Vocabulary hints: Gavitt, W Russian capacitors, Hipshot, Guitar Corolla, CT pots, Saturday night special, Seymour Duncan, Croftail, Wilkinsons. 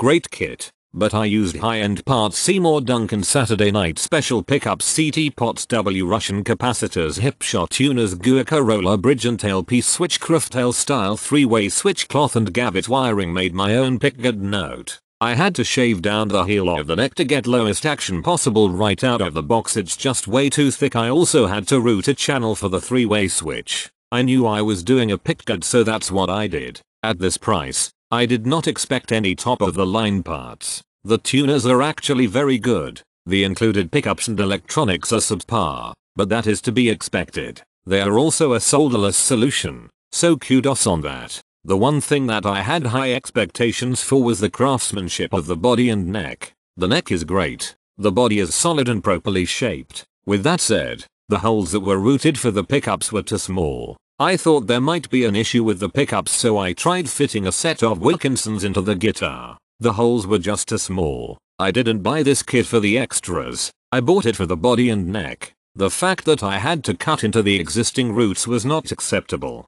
Great kit, but I used high-end parts: Seymour Duncan Saturday Night Special pickups, CT pots, W Russian capacitors, Hipshot tuners, Guitar Corolla bridge and tailpiece switch, Croftail style three-way switch, cloth and Gavitt wiring. Made my own pick. Good note, I had to shave down the heel of the neck to get lowest action possible right out of the box. It's just way too thick. I also had to route a channel for the three-way switch. I knew I was doing a pick good, so that's what I did. At this price, I did not expect any top of the line parts. The tuners are actually very good. The included pickups and electronics are subpar, but that is to be expected. They are also a solderless solution, so kudos on that. The one thing that I had high expectations for was the craftsmanship of the body and neck. The neck is great. The body is solid and properly shaped. With that said, the holes that were routed for the pickups were too small. I thought there might be an issue with the pickups, so I tried fitting a set of Wilkinsons into the guitar. The holes were just too small. I didn't buy this kit for the extras. I bought it for the body and neck. The fact that I had to cut into the existing roots was not acceptable.